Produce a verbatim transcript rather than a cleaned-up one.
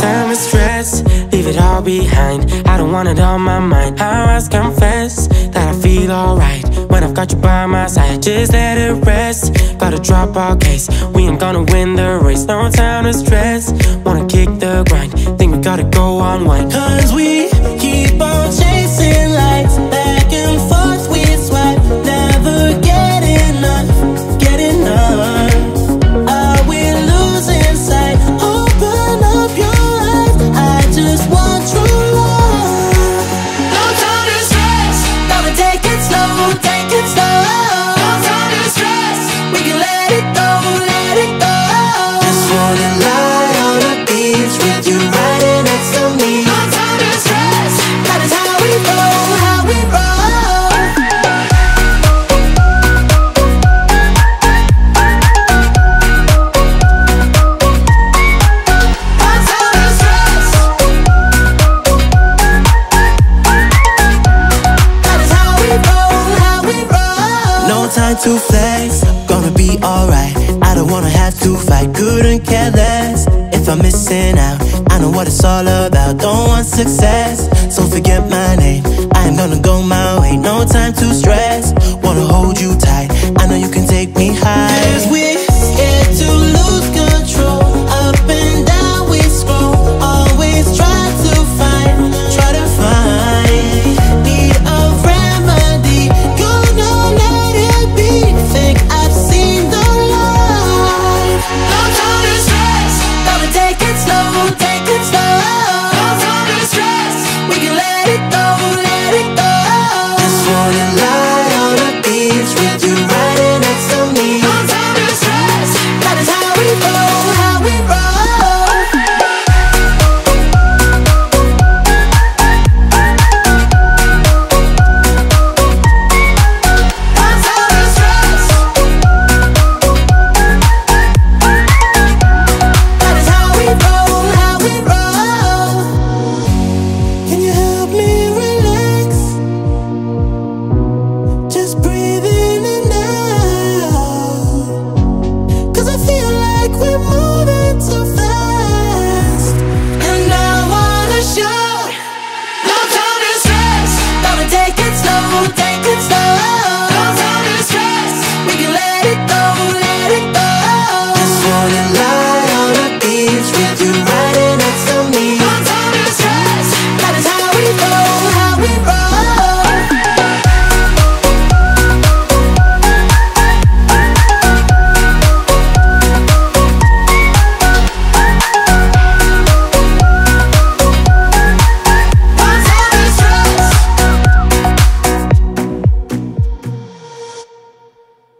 time is stress, leave it all behind. I don't want it on my mind. I must confess that I feel alright when I've got you by my side. Just let it rest, gotta drop our case. We ain't gonna win the race, no time to stress. Wanna kick the grind, think we gotta go on one. Cause we keep on chasing lights, back and forth we swipe, never get enough, get enough. To flex, gonna be alright. I don't wanna have to fight, couldn't care less. If I'm missing out, I know what it's all about. Don't want success, so forget my name. I am gonna go my way, no time to stress. Wanna hold you tight, I know you can take me high.